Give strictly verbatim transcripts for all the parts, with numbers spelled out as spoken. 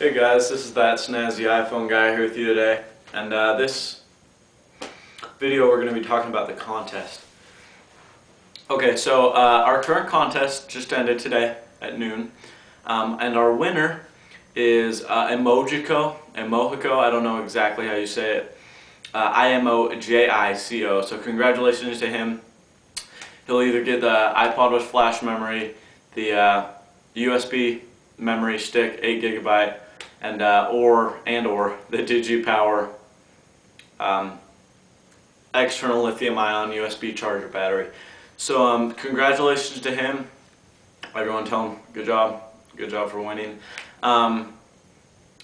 Hey guys, this is that snazzy iPhone guy here with you today, and uh, this video we're going to be talking about the contest. Okay, so uh, our current contest just ended today at noon, um, and our winner is uh, Imojico, Imojico, I don't know exactly how you say it, uh, I M O J I C O, so congratulations to him. He'll either get the iPod with flash memory, the uh, U S B memory stick, eight gigabyte, and uh, or and or the DigiPower um, external lithium-ion U S B charger battery. So um, congratulations to him. Everyone, tell him good job, good job for winning. Um,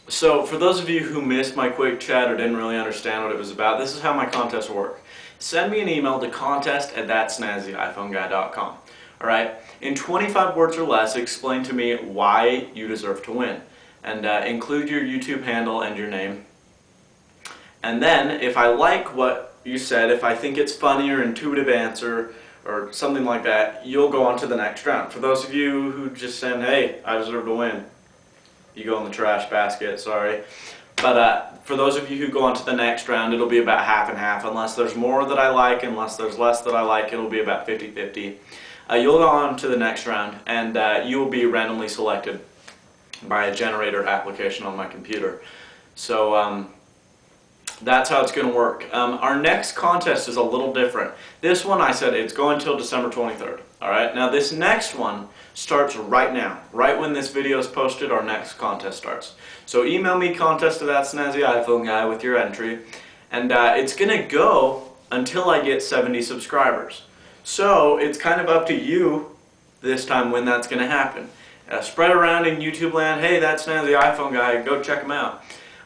so for those of you who missed my quick chat or didn't really understand what it was about, this is how my contests work. Send me an email to contest at that snazzy iphone guy dot com. All right, in twenty-five words or less, explain to me why you deserve to win, and uh, include your YouTube handle and your name. And then, if I like what you said, if I think it's funny or intuitive answer or something like that, you'll go on to the next round. For those of you who just send, "Hey, I deserve to win," you go in the trash basket. Sorry, but uh, for those of you who go on to the next round, it'll be about half and half. Unless there's more that I like, unless there's less that I like, it'll be about fifty fifty. Uh, you'll go on to the next round, and uh, you will be randomly selected by a generator application on my computer. So um, that's how it's going to work. Um, our next contest is a little different. This one, I said, it's going until December twenty-third. All right. Now this next one starts right now. Right when this video is posted, our next contest starts. So email me contest to that snazzy iPhone guy with your entry, and uh, it's going to go until I get seventy subscribers. So it's kind of up to you this time when that's going to happen. Uh, spread around in YouTube land, hey, that's now the iPhone guy, go check him out.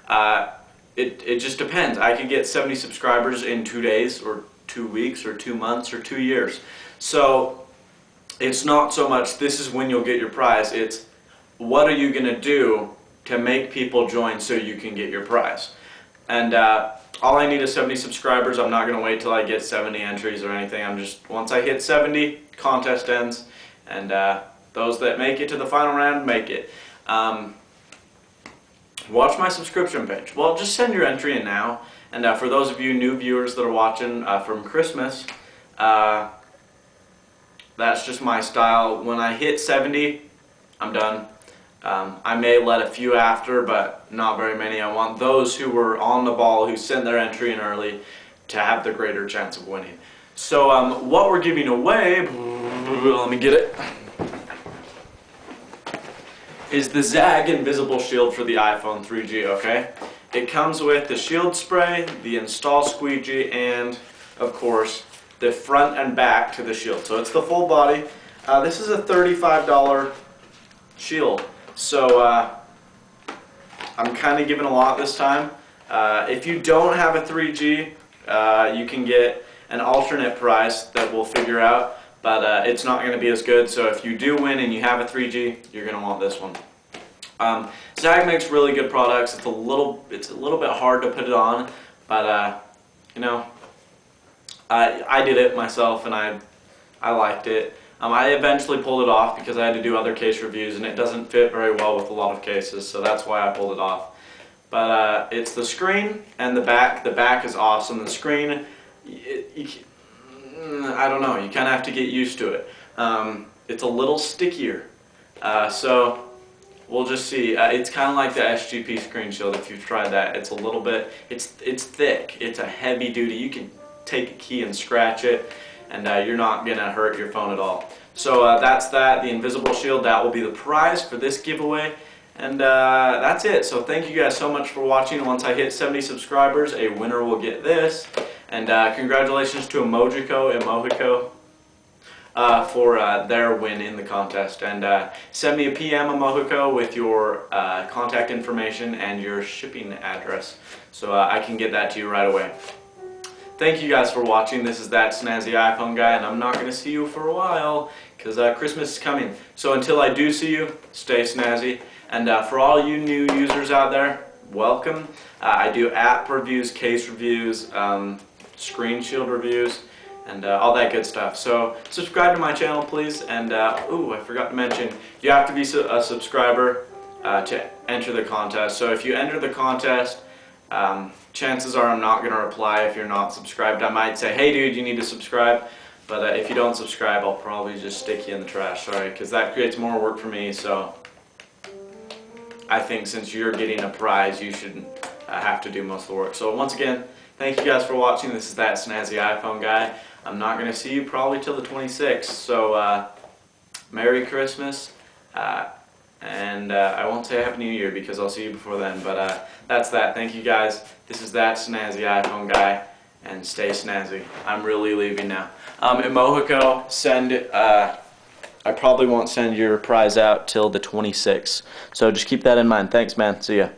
Uh, it, it just depends. I could get seventy subscribers in two days or two weeks or two months or two years. So it's not so much this is when you'll get your prize, it's what are you going to do to make people join so you can get your prize. And uh, all I need is seventy subscribers. I'm not going to wait till I get seventy entries or anything. I'm just, once I hit seventy, contest ends, and uh, those that make it to the final round make it. Um, watch my subscription page. Well, just send your entry in now. And uh, for those of you new viewers that are watching uh, from Christmas, uh, that's just my style. When I hit seventy, I'm done. Um, I may let a few after, but not very many. I want those who were on the ball, who sent their entry in early, to have the greater chance of winning. So um, what we're giving away, let me get it, is the Zagg Invisible Shield for the iPhone three G, okay? It comes with the shield spray, the install squeegee, and of course the front and back to the shield. So it's the full body. Uh, this is a thirty-five dollar shield. So uh, I'm kind of giving a lot this time. Uh, if you don't have a three G, uh, you can get an alternate prize that we'll figure out, but uh, it's not going to be as good. So if you do win and you have a three G, you're going to want this one. Um, Zagg makes really good products. It's a little, it's a little bit hard to put it on, but uh, you know, I I did it myself and I I liked it. Um, I eventually pulled it off because I had to do other case reviews and it doesn't fit very well with a lot of cases, so that's why I pulled it off. But uh, it's the screen and the back. The back is awesome. The screen, it, it, I don't know, you kind of have to get used to it. Um, it's a little stickier. Uh, so we'll just see. Uh, it's kind of like the S G P Screen Shield if you've tried that. It's a little bit, it's, it's thick. It's a heavy duty. You can take a key and scratch it, and uh, you're not going to hurt your phone at all. So uh, that's that, the Invisible Shield. That will be the prize for this giveaway. And uh, that's it. So thank you guys so much for watching. Once I hit seventy subscribers, a winner will get this. And uh, congratulations to Imojico, Imojico uh, for uh, their win in the contest. And uh, send me a P M, Imojico, with your uh, contact information and your shipping address, so uh, I can get that to you right away. Thank you guys for watching. This is that snazzy iPhone guy, and I'm not going to see you for a while because uh, Christmas is coming. So until I do see you, stay snazzy. And uh, for all you new users out there, welcome. Uh, I do app reviews, case reviews, um, screen shield reviews, and uh, all that good stuff. So subscribe to my channel, please. And, uh, ooh, I forgot to mention, you have to be a subscriber uh, to enter the contest. So if you enter the contest, um, chances are I'm not going to reply if you're not subscribed. I might say, hey dude, you need to subscribe. But uh, if you don't subscribe, I'll probably just stick you in the trash, sorry, because that creates more work for me. So I think since you're getting a prize, you shouldn't uh, have to do most of the work. So once again, thank you guys for watching. This is That Snazzy iPhone Guy. I'm not going to see you probably till the twenty-sixth, so uh, Merry Christmas, uh, and uh, I won't say Happy New Year because I'll see you before then, but uh, that's that. Thank you guys. This is That Snazzy iPhone Guy, and stay snazzy. I'm really leaving now. Um, Imojico, send, uh, I probably won't send your prize out till the twenty-sixth, so just keep that in mind. Thanks, man. See ya.